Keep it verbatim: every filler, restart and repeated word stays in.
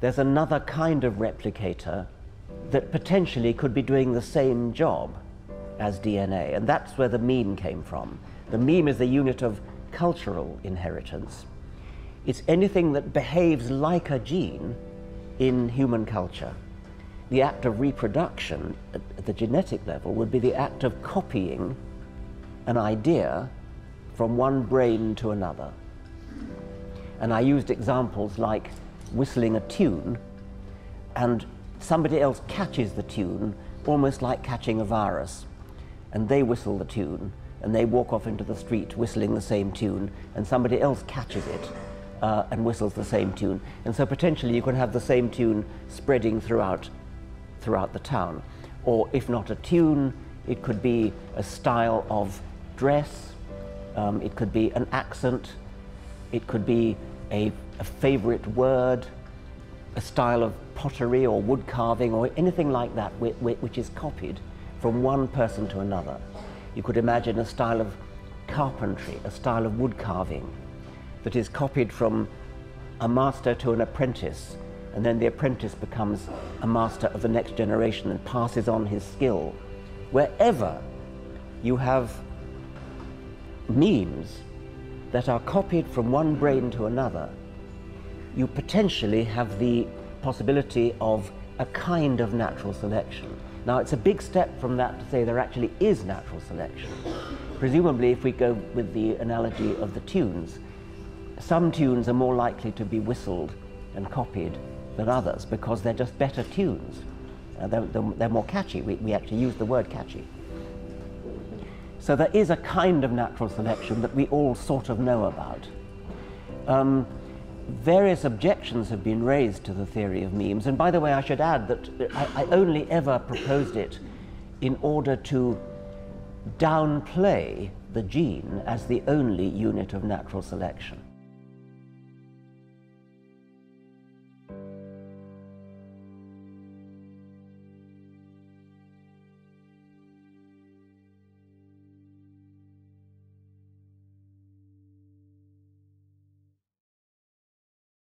there's another kind of replicator that potentially could be doing the same job as D N A, and that's where the meme came from. The meme is the unit of cultural inheritance. It's anything that behaves like a gene in human culture. The act of reproduction at the genetic level would be the act of copying an idea from one brain to another. And I used examples like whistling a tune, and somebody else catches the tune, almost like catching a virus, and they whistle the tune, and they walk off into the street whistling the same tune, and somebody else catches it uh, and whistles the same tune. And so potentially you could have the same tune spreading throughout, throughout the town. Or if not a tune, it could be a style of dress, um, it could be an accent, it could be a, a favorite word, a style of pottery or wood carving or anything like that which is copied from one person to another. You could imagine a style of carpentry, a style of wood carving that is copied from a master to an apprentice, and then the apprentice becomes a master of the next generation and passes on his skill. Wherever you have memes that are copied from one brain to another, you potentially have the possibility of a kind of natural selection. Now, it's a big step from that to say there actually is natural selection. Presumably, if we go with the analogy of the tunes, some tunes are more likely to be whistled and copied than others because they're just better tunes. Uh, they're, they're, they're more catchy. We, we actually use the word catchy. So there is a kind of natural selection that we all sort of know about. Um, Various objections have been raised to the theory of memes, and by the way, I should add that I, I only ever proposed it in order to downplay the gene as the only unit of natural selection.